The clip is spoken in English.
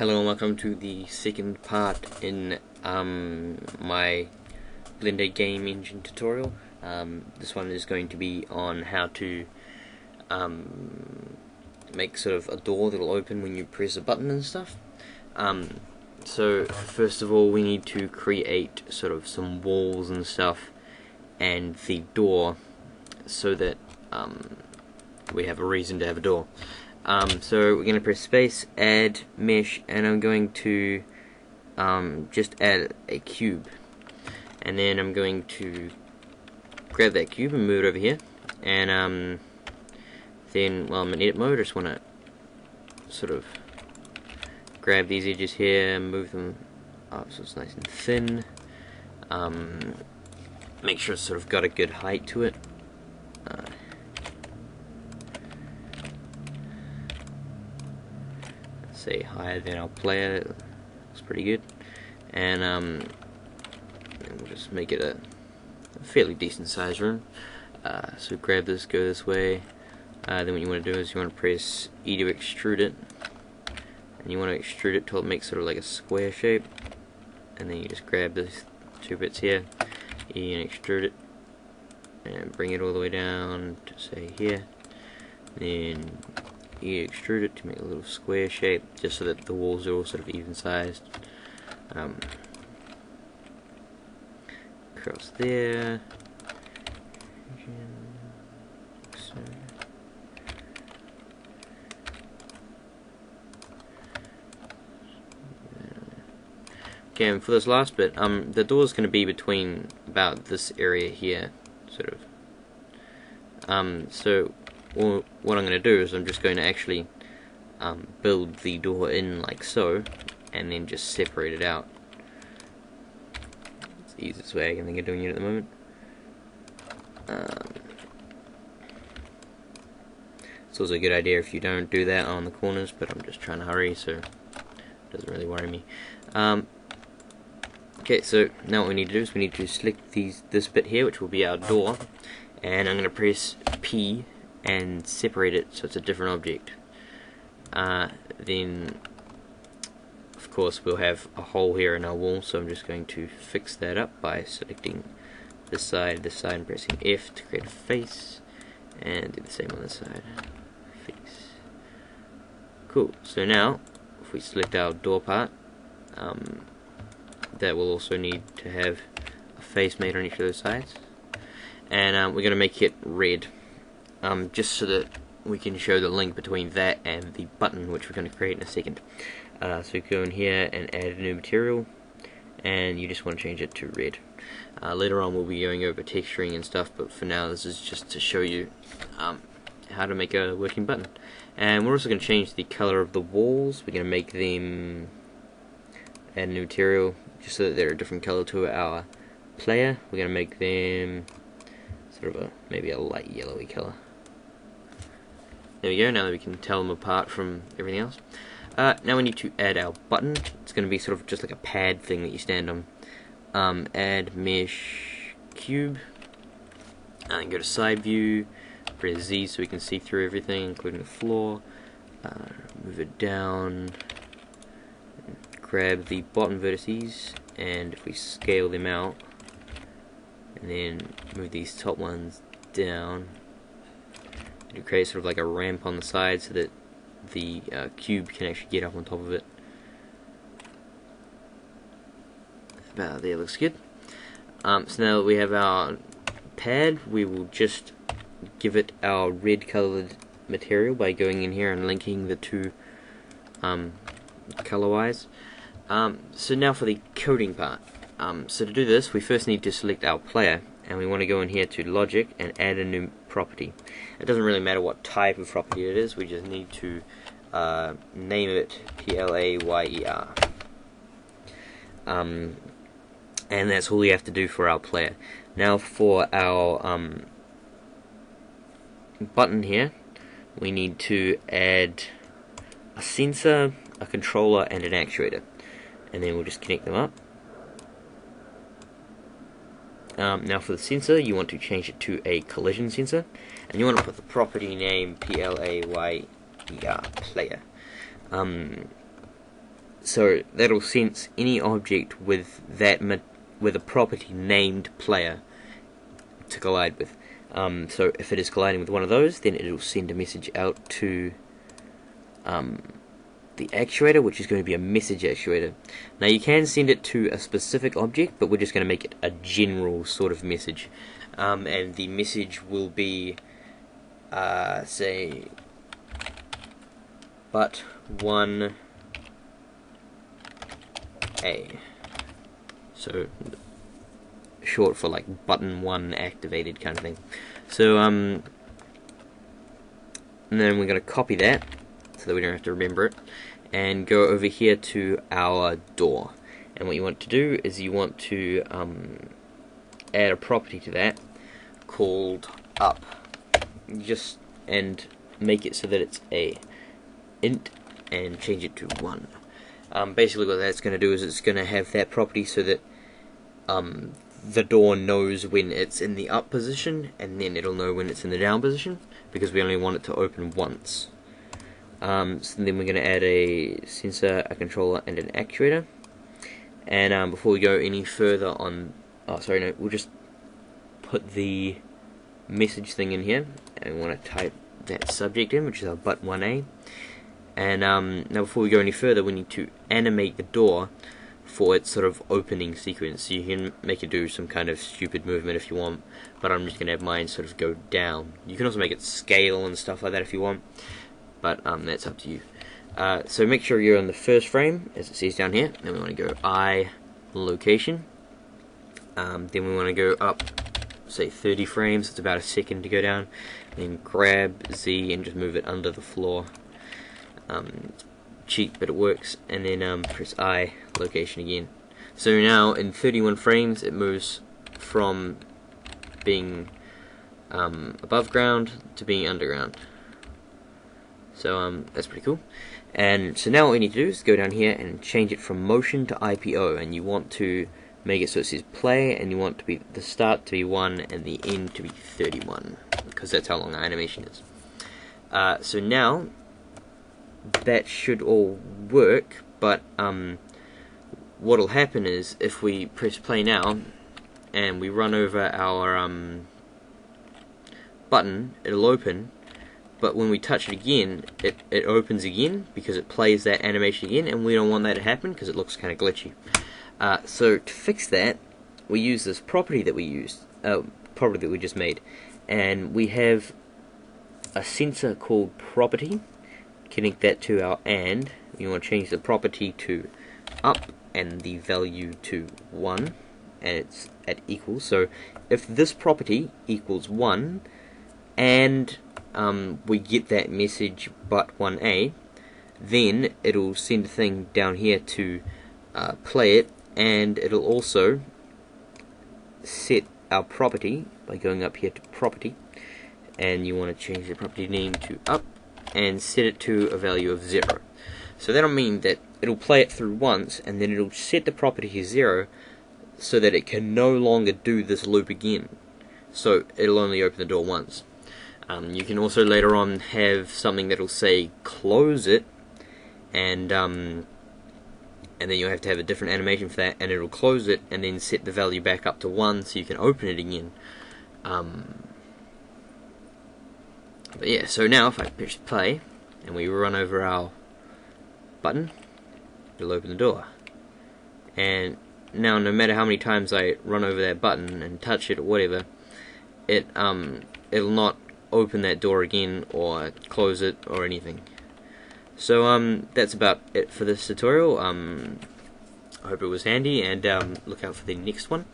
Hello and welcome to the second part in my Blender game engine tutorial. This one is going to be on how to make sort of a door that will open when you press a button and stuff. So first of all we need to create sort of some walls and stuff and the door so that we have a reason to have a door. So we're going to press space, add mesh, and I'm going to just add a cube, and then I'm going to grab that cube and move it over here, and then while I'm in edit mode I just want to sort of grab these edges here and move them up so it's nice and thin. Make sure it's sort of got a good height to it. Say higher than our player, looks pretty good, and we'll just make it a fairly decent size room. So grab this, go this way, then what you want to do is you want to press E to extrude it, and you want to extrude it till it makes sort of like a square shape, and then you just grab these two bits here, E, and extrude it, and bring it all the way down to say here, and then you extrude it to make a little square shape just so that the walls are all sort of even sized. Across there. So. Okay, and for this last bit, the door is going to be between about this area here, sort of. So well, what I'm going to do is I'm just going to actually build the door in like so, and then just separate it out. It's the easiest way I can think of doing it at the moment. It's also a good idea if you don't do that on the corners, but I'm just trying to hurry, so it doesn't really worry me. Okay, so now what we need to do is we need to select this bit here, which will be our door, and I'm going to press P and separate it so it's a different object. Then of course we'll have a hole here in our wall, so I'm just going to fix that up by selecting this side, and pressing F to create a face, and do the same on this side. Face. Cool, so now if we select our door part, that will also need to have a face made on each of those sides, and we're going to make it red. Just so that we can show the link between that and the button, which we're going to create in a second. So you go in here and add a new material, and you just want to change it to red. Later on we'll be going over texturing and stuff, but for now this is just to show you how to make a working button. And we're also going to change the color of the walls. We're going to make them, add a new material, just so that they're a different color to our player. We're going to make them sort of maybe a light yellowy color. There we go, now that we can tell them apart from everything else. Now we need to add our button. It's going to be sort of just like a pad thing that you stand on. Add mesh cube, and go to side view, press Z so we can see through everything including the floor. Move it down, grab the bottom vertices, and if we scale them out and then move these top ones down, to create sort of like a ramp on the side so that the cube can actually get up on top of it. About there, looks good. So now that we have our pad, we will just give it our red colored material by going in here and linking the two color-wise. So now for the coding part. So to do this, we first need to select our player, and we want to go in here to logic and add a new property. It doesn't really matter what type of property it is, we just need to name it P-L-A-Y-E-R. And that's all we have to do for our player. Now for our button here, we need to add a sensor, a controller, and an actuator. And then we'll just connect them up. Now for the sensor, you want to change it to a collision sensor, and you want to put the property name P-L-A-Y-E-R player. So that'll sense any object with a property named player to collide with. So if it is colliding with one of those, then it'll send a message out to the actuator, which is going to be a message actuator. Now you can send it to a specific object, but we're just going to make it a general sort of message. And the message will be, say, but one A. So short for like button one activated kind of thing. So and then we're going to copy that so that we don't have to remember it, and go over here to our door. And what you want to do is you want to add a property to that called up, and make it so that it's a int and change it to 1. Basically what that's going to do is it's going to have that property so that the door knows when it's in the up position, and then it'll know when it's in the down position, because we only want it to open once. So then we're going to add a sensor, a controller, and an actuator. And before we go any further on, we'll just put the message thing in here, and we want to type that subject in, which is our but 1A. And now before we go any further, we need to animate the door for its sort of opening sequence. So you can make it do some kind of stupid movement if you want, but I'm just going to have mine sort of go down. You can also make it scale and stuff like that if you want, but that's up to you. So make sure you're on the first frame, as it says down here. Then we want to go I location. Then we want to go up, say 30 frames. It's about a second to go down. Then grab Z and just move it under the floor. Cheat, but it works. And then press I location again. So now in 31 frames it moves from being above ground to being underground. So that's pretty cool. And so now what we need to do is go down here and change it from motion to IPO, and you want to make it so it says play, and you want to be the start to be 1 and the end to be 31, because that's how long our animation is. So now that should all work, but what'll happen is if we press play now and we run over our button, it'll open, but when we touch it again, it opens again because it plays that animation again, and we don't want that to happen because it looks kind of glitchy. So to fix that, we use this property that we used, property that we just made, and we have a sensor called property. Connect that to our and. You want to change the property to up and the value to 1, and it's at equals. So if this property equals 1 and we get that message but 1A, then it'll send a thing down here to play it, and it'll also set our property by going up here to property, and you want to change the property name to up and set it to a value of 0. So that'll mean that it'll play it through once, and then it'll set the property to 0 so that it can no longer do this loop again. So it'll only open the door once. You can also later on have something that'll say close it, and then you'll have to have a different animation for that, and it'll close it and then set the value back up to 1 so you can open it again. But yeah, so now if I press play and we run over our button, it'll open the door. And now no matter how many times I run over that button and touch it or whatever, it'll not open that door again or close it or anything. So that's about it for this tutorial. I hope it was handy, and look out for the next one.